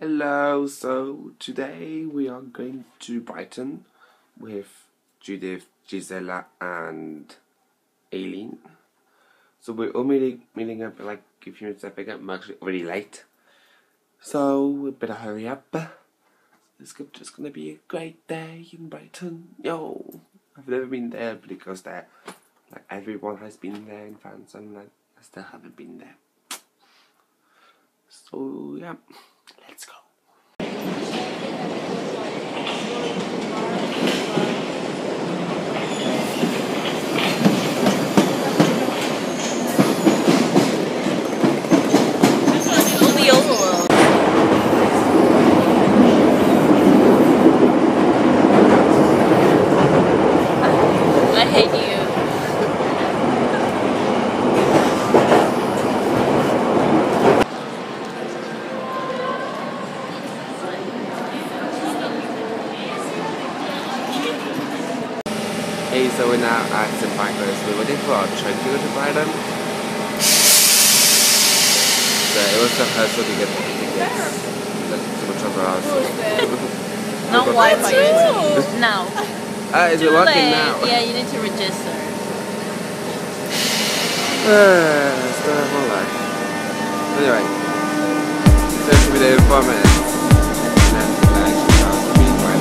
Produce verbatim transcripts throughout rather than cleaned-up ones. Hello, so today we are going to Brighton with Judith, Gisela and Aileen. So we're all meeting, meeting up like a few minutes after I pick up. I'm actually already late, so we better hurry up. It's just going to be a great day in Brighton. Yo, I've never been there, but it goes there. Like everyone has been there in France, and like, I still haven't been there. So yeah. Let's go. Hey, so we're now at Saint Pancras. We're waiting for our train to go to Brighton. So it was the first one to get the tickets. That's too much of ours. No Wi-Fi. Now. Ah, is it working now? Yeah, you need to register. Uh, it's the whole life. Anyway, it's going to be there in four minutes. And then I actually have to be in Brighton.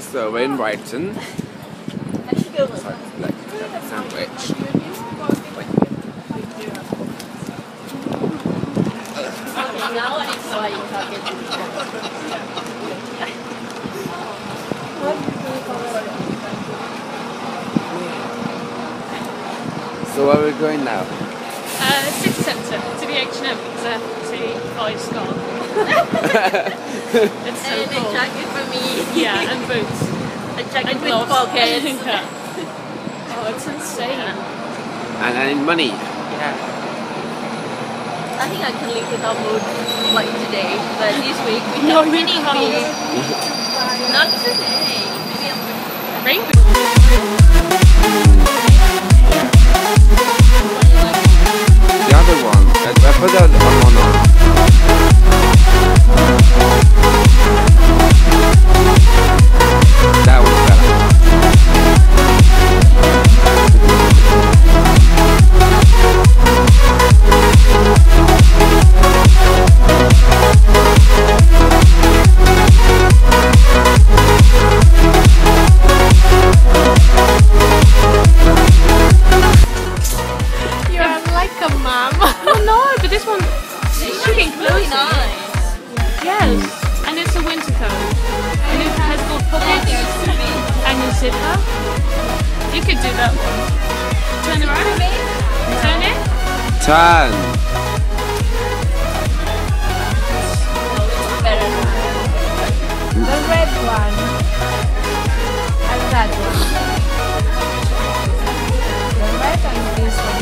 So we're in Brighton. I should go with that. Like a sandwich. Okay, now I saw you talking to me. So where are we going now? Uh, city centre, to the H and M, because I have to Five Star. It's so and cool. A jacket for me. Yeah, and boots. A jacket and with pockets. Yeah. Oh, it's insane. Yeah. And I need money. Yeah. I think I can live without mood like today, but this week we have no, many food. Not today. The other one. I, I put that on. on, on. You could do that one. Turn around. Turn it. Turn. The red one. And that one. The red and this one.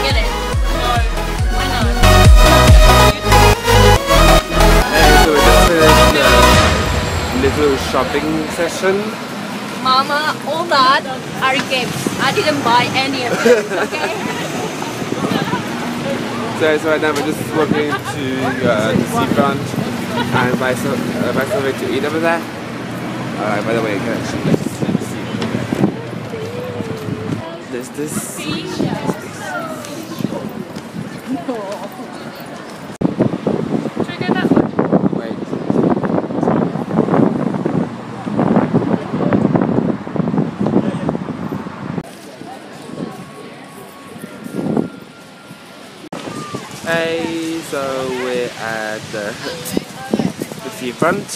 Get it. No. Why not? Hey, so we're just finished. Little shopping session. Mama, all that are gifts. I didn't buy any of them, okay? so, so right now we're just walking to uh, the seafront and buy some, uh, buy something to eat over there. Alright, by the way, you can actually let us see the seafront. There's this. No. uh, the, the viewfront.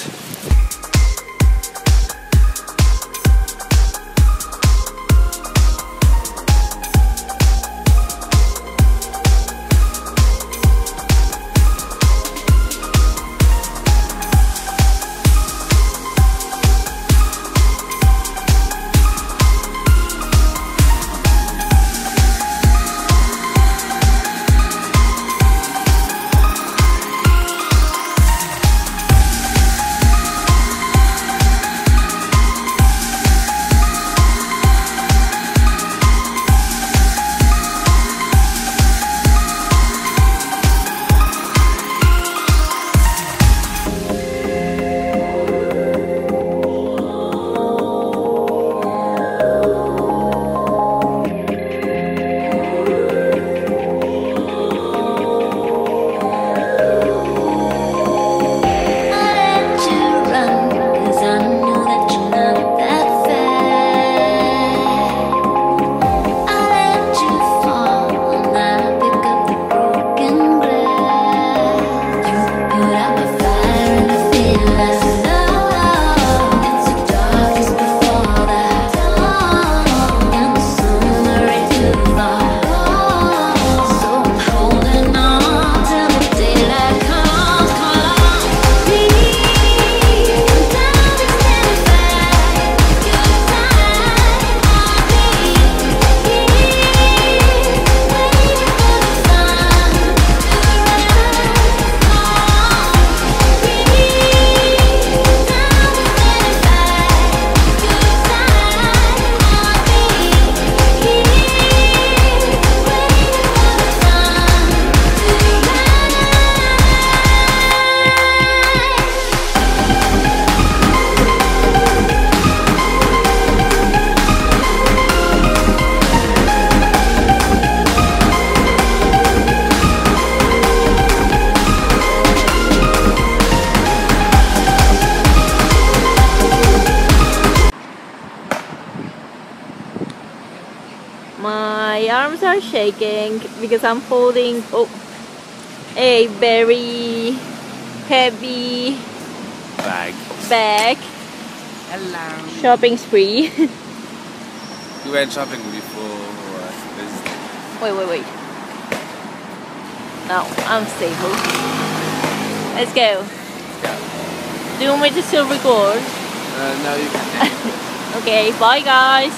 My arms are shaking because I'm holding oh, a very heavy bag. Bag. Hello. Shopping spree. You went shopping before this. Wait, wait, wait. Now I'm stable. Let's go. Yeah. Do you want me to still record? Uh, no, you can't. Okay, bye guys.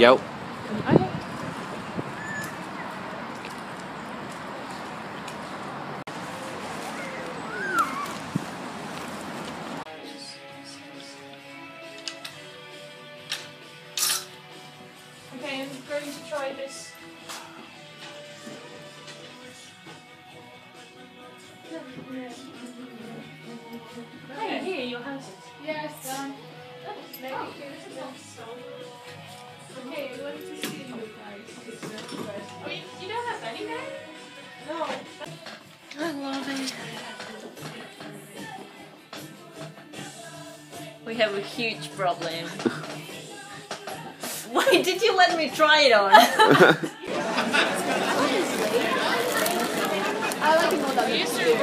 Yo. Okay. Okay, I'm going to try this. Hey, here, your hands. Yes, um, maybe oh. This is not so okay, I wanted to see you guys. Wait, you don't have any there? No. I love it. We have a huge problem. Why did you let me try it on? Honestly, I like it more than you do.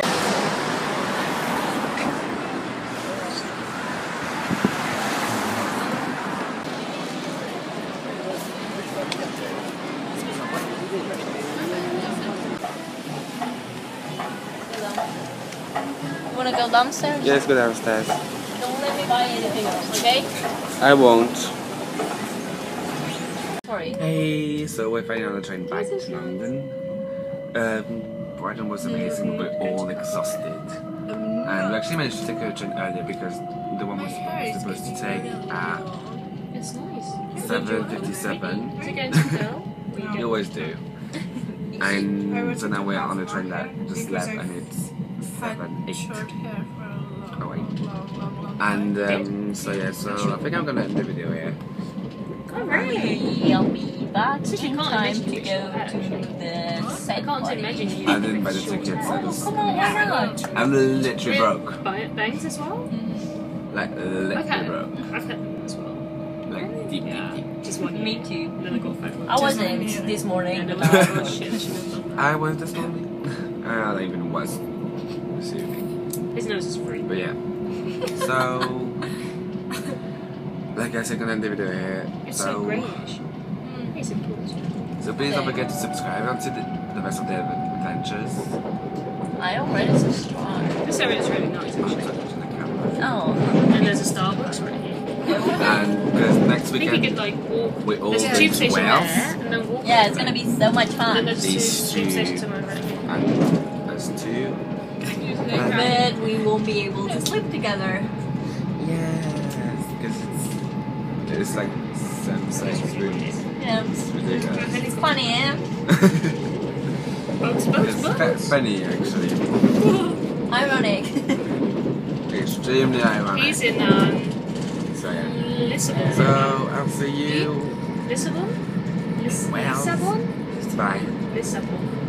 Wanna go downstairs? Yeah, let's go downstairs. Don't let me buy anything else, okay? I won't. Sorry. Hey, so we're finally on the train back to London. Um, Brighton was amazing, but all exhausted. And we actually managed to take a train earlier because the one was supposed to take at seven fifty-seven. You always do. And so now we're on the train that just left and it's seven, eight. Oh wait. And um, so yeah, so I think I'm gonna end the video here. Alright, I'll be back in time to go to the set party. I didn't buy the tickets. I just, come on, I'm, I'm literally broke. Bangs as well? Like literally broke. I've had them as well. like deep, yeah. deep, deep. Just one. Me too. And then I got five. I wasn't this, this morning. I was this morning. I don't even was this evening. His nose is free. But yeah. So, like I said, I'm gonna leave it there. It's so, so greenish. Mm, it's important. So please don't forget to subscribe and see the, the rest of the adventures. I already subscribed. This area is really nice. Actually. Oh, and there's a Starbucks right here. And because next weekend I think we could, like, walk. We're all there's a tube station there, and then walk. Yeah, it's gonna be so much fun. And then there's a tube station somewhere right here. And there's two. I bet we will be able to sleep together. Yes, because it's, it's like Sam's rooms. Yeah, it's ridiculous. It's funny, eh? Bugs, bugs, bugs. It's funny, actually. Ironic. Extremely ironic. He's in um, so, yeah. Lissabon. So, I'll see you. Lissabon? Lissabon? Well, Lissabon? Bye. Lissabon.